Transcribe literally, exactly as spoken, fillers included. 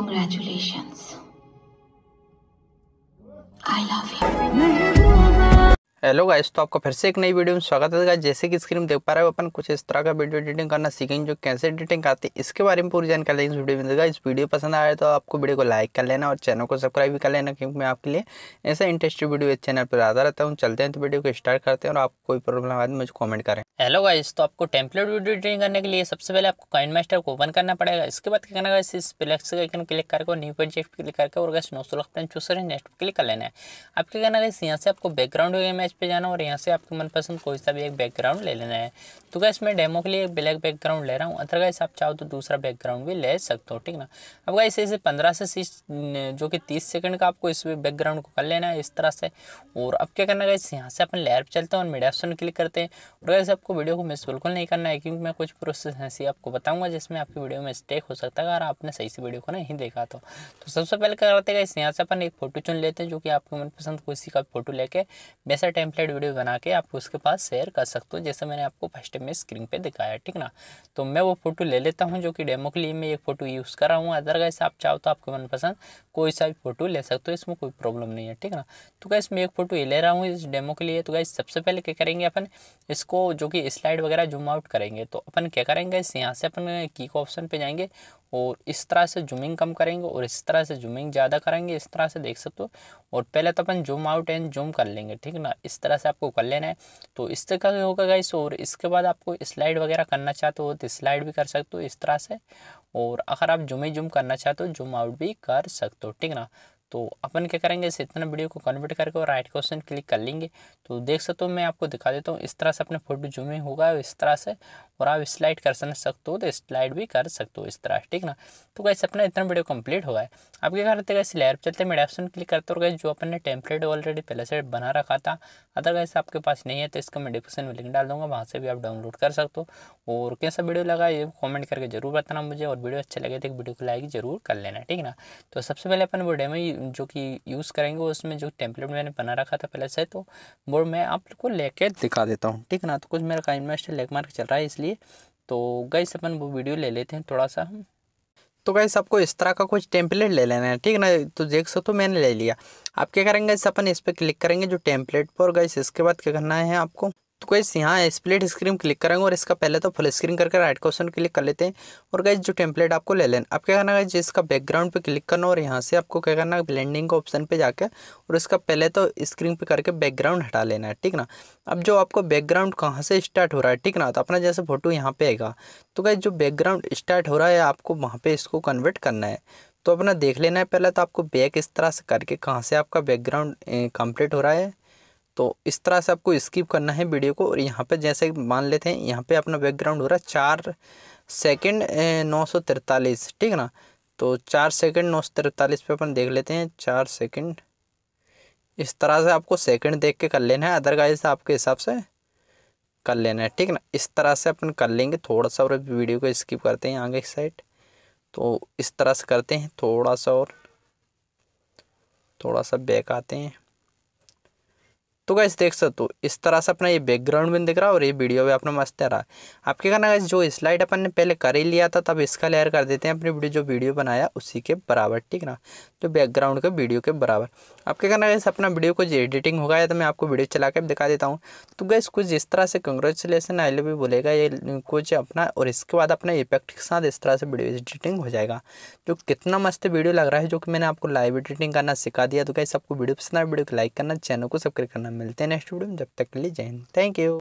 Congratulations. I love you. Hello guys, तो आपका फिर से एक नई वीडियो में स्वागत है। जैसे कि स्क्रीन में देख पा रहे हो, अपन कुछ इस तरह का वीडियो एडिटिंग करना सीखेंगे, जो कैसे एडिटिंग आती है इसके बारे में पूरी जानकारी लेंगे इस वीडियो में। देगा इस वीडियो पसंद आए तो आपको वीडियो को लाइक कर लेना और चैनल को सब्सक्राइब भी कर लेना, क्योंकि मैं आपके लिए ऐसा इंटरेस्टिंग वीडियो इस चैनल पर आता रहता हूँ। चलते हैं तो वीडियो को स्टार्ट करते हैं और आपको कोई प्रॉब्लम आए तो मुझे कॉमेंट करें। हेलो गाइस, तो आपको टेम्पलेट वीडियो एडिटिंग करने के लिए सबसे पहले आपको काइनमास्टर को ओपन करना पड़ेगा। इसके बाद क्या करना है, इस प्लस के आइकन क्लिक करके न्यू प्रोजेक्ट क्लिक करके और गाइस नौ सौ चूज करें, नेक्स्ट क्लिक कर लेना है। आप क्या करना है, यहाँ से आपको बैकग्राउंड इमेज पे जाना और यहाँ से आपके मनपसंद कोई सा भी एक बैकग्राउंड ले लेना है। तो गाइस मैं डेमो के लिए एक ब्लैक बैकग्राउंड ले रहा हूँ, अदरवाइज आप चाहो तो दूसरा बैकग्राउंड भी ले सकते हो, ठीक ना। अब गाइस इसे पंद्रह से तीस जो कि तीस सेकंड का आपको इस बैकग्राउंड को कर लेना है इस तरह से। और अब क्या करना है गाइस, यहाँ से अपन लेयर पर चलते हैं और मीडिया ऑप्शन क्लिक करते हैं। और गाइस आपको वीडियो को मिस बिल्कुल नहीं करना है, क्योंकि मैं कुछ प्रोसेस ऐसी आपको बताऊँगा जिसमें आपकी वीडियो में मिस्टेक हो सकता है अगर आपने सही से वीडियो को नहीं देखा तो। सबसे पहले क्या करते हैं, यहाँ से अपन एक फोटो चुन लेते हैं, जो कि आपको मनपसंद किसी का फोटो लेके वैसा टेम्पलेट वीडियो बना के आप उसके पास शेयर कर सकते हो, जैसे मैंने आपको फर्स्ट टाइम में स्क्रीन पे दिखाया, ठीक ना। तो मैं वो फोटो ले लेता हूँ, जो कि डेमो के लिए मैं एक फोटो यूज़ कर रहा हूँ। अदरवाइज आप चाहो तो आपके मनपसंद कोई सा भी फोटो ले सकते हो, इसमें कोई प्रॉब्लम नहीं है, ठीक ना। तो गाइस मैं एक फोटो ये ले रहा हूँ इस डेमो के लिए। तो गाइस सबसे पहले क्या करेंगे अपन, इसको जो कि स्लाइड वगैरह जूम आउट करेंगे। तो अपन क्या करेंगे, यहाँ से अपन की को ऑप्शन पर जाएंगे और इस तरह से जूमिंग कम करेंगे और इस तरह से जूमिंग ज़्यादा करेंगे, इस तरह से देख सकते हो। और पहले तो अपन जूम आउट एंड जूम कर लेंगे, ठीक ना, इस तरह से आपको कर लेना है। तो इस तरह का होगा गाइस। और इसके बाद आपको स्लाइड वगैरह करना चाहते हो तो स्लाइड भी कर सकते हो इस तरह से, और अगर आप जूम ही जूम करना चाहते हो जूम आउट भी कर सकते हो, ठीक ना। तो अपन क्या करेंगे, इस इतना वीडियो को कन्वर्ट करके और राइट क्वेश्चन क्लिक कर लेंगे। तो देख सकते हो, मैं आपको दिखा देता हूँ, इस तरह से अपने फोटो जूमिंग होगा इस तरह से। और आप स्लाइड कर सकते हो तो स्लाइड भी कर सकते हो इस तरह, ठीक ना। तो गाइस अपना इतना वीडियो कंप्लीट होगा है। आप क्या करते हैं, लेयर पर चलते हैं, मीडिया ऑप्शन क्लिक करते हो। गाइस जो अपन ने टेम्पलेट ऑलरेडी पहले से बना रखा था, अदरवाइज आपके पास नहीं है तो इसका मैं डिस्क्रिप्शन में लिंक डाल दूँगा, वहाँ से भी आप डाउनलोड कर सकते हो। और कैसा वीडियो लगा ये कॉमेंट करके जरूर बताना मुझे, और वीडियो अच्छा लगे तो एक वीडियो को लाइक जरूर कर लेना, ठीक ना। तो सबसे पहले अपन वो डेमो जो कि यूज़ करेंगे उसमें जो टेम्पलेट मैंने बना रखा था पहले से, तो वो मैं आपको लेके दिखा देता हूँ, ठीक ना। तो कुछ मेरा काइनमास्टर लैग मार के चल रहा है इसलिए। तो गाइस अपन वो वीडियो ले लेते हैं थोड़ा सा। तो गाइस आपको इस तरह का कुछ टेम्पलेट ले लेना है, ठीक ना। तो देख सकते हो तो मैंने ले लिया। आप क्या करेंगे, इस अपन इस पर क्लिक करेंगे जो टेम्पलेट पर। गाइस इसके बाद क्या करना है आपको, तो गाइस यहाँ स्प्लिट स्क्रीन क्लिक करेंगे और इसका पहले तो फुल स्क्रीन करके राइट का ऑप्शन क्लिक कर लेते हैं। और गाइस जो टेम्पलेट आपको ले लेना, आप क्या करना है, इसका बैकग्राउंड पे क्लिक करना और यहाँ से आपको क्या करना है, ब्लेंडिंग के ऑप्शन पे जाकर और इसका पहले तो स्क्रीन पे करके बैकग्राउंड हटा लेना है, ठीक ना। अब जो आपको बैकग्राउंड कहाँ से स्टार्ट हो रहा है, ठीक ना, तो अपना जैसे फोटो यहाँ पर आएगा तो गाइस जो बैकग्राउंड स्टार्ट हो रहा है आपको वहाँ पर इसको कन्वर्ट करना है। तो अपना देख लेना है, पहले तो आपको बैक इस तरह से करके कहाँ से आपका बैकग्राउंड कंप्लीट हो रहा है, तो इस तरह से आपको स्किप करना है वीडियो को। और यहाँ पे जैसे मान लेते हैं यहाँ पे अपना बैकग्राउंड हो रहा है चार सेकेंड नौ सौ तिरतालीस, ठीक ना। तो चार सेकेंड नौ सौ तिरतालीस पे अपन देख लेते हैं, चार सेकेंड इस तरह से आपको सेकेंड देख के कर लेना है, अदरवाइज आपके हिसाब से कर लेना है, ठीक ना। इस तरह से अपन कर लेंगे थोड़ा सा और वीडियो को स्किप करते हैं आगे की साइड। तो इस तरह से करते हैं थोड़ा सा और थोड़ा सा बैक आते हैं। तो गाइस देख सकते हो इस तरह से अपना ये बैकग्राउंड भी दिख रहा है और ये वीडियो भी अपना मस्त आ रहा है। आप क्या करना है, जो स्लाइड अपन ने पहले कर ही लिया था तब इसका लेयर कर देते हैं अपनी वीडियो जो वीडियो बनाया उसी के बराबर, ठीक ना, तो बैकग्राउंड के वीडियो के बराबर। आप क्या करना है, अपना वीडियो को जो एडिटिंग होगा या तो मैं आपको वीडियो चला के दिखा देता हूँ। तो गाइस कुछ इस तरह से कंग्रेचुलेसन आई लव यू बोलेगा ये कुछ अपना, और इसके बाद अपना इफेक्ट के साथ इस तरह से वीडियो एडिटिंग हो जाएगा, जो कितना मस्त वीडियो लग रहा है, जो कि मैंने आपको लाइव एडिटिंग करना सिखा दिया। तो गाइस आपको वीडियो पसंद आए वीडियो को लाइक करना, चैनल को सब्सक्राइब करना। मिलते हैं नेक्स्ट वीडियो में, जब तक के लिए जय हिंद, थैंक यू।